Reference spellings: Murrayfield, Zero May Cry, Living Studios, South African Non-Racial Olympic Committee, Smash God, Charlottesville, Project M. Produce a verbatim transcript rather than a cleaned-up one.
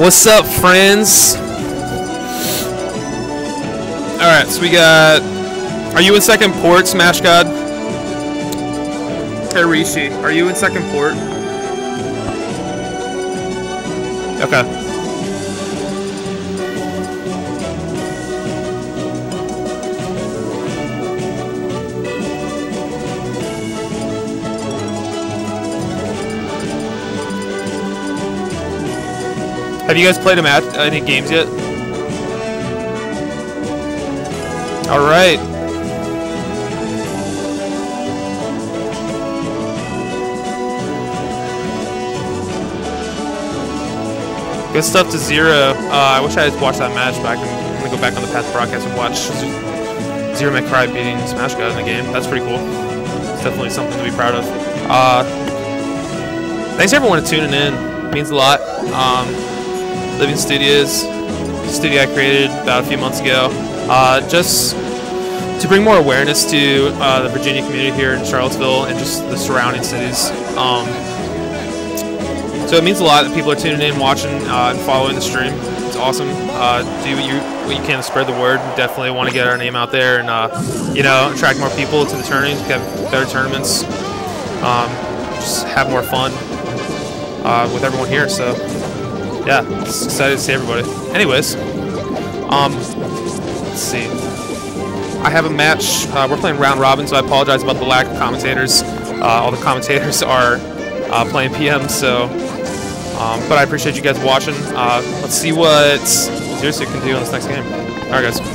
What's up, friends? Alright, so we got... Are you in second port, Smash God? Hey, Rishi, are you in second port? Okay. Have you guys played a match, any games yet? All right. Good stuff to Zero. Uh, I wish I had watched that match back. I'm gonna go back on the past broadcast and watch Zero May Cry beating Smash God in the game. That's pretty cool. It's definitely something to be proud of. Uh, thanks everyone for tuning in. It means a lot. Um, Living Studios, studio I created about a few months ago, uh, just to bring more awareness to uh, the Virginia community here in Charlottesville and just the surrounding cities. Um, so it means a lot that people are tuning in, watching, uh, and following the stream. It's awesome. Uh, do what you, what you can to spread the word. We definitely want to get our name out there and uh, you know, attract more people to the tournaments, have better tournaments, um, just have more fun uh, with everyone here. So. Yeah, it's excited to see everybody. Anyways, um, let's see. I have a match. Uh, we're playing round robin, so I apologize about the lack of commentators. Uh, all the commentators are uh, playing P M, so. Um, but I appreciate you guys watching. Uh, let's see what Zero can do in this next game. All right, guys.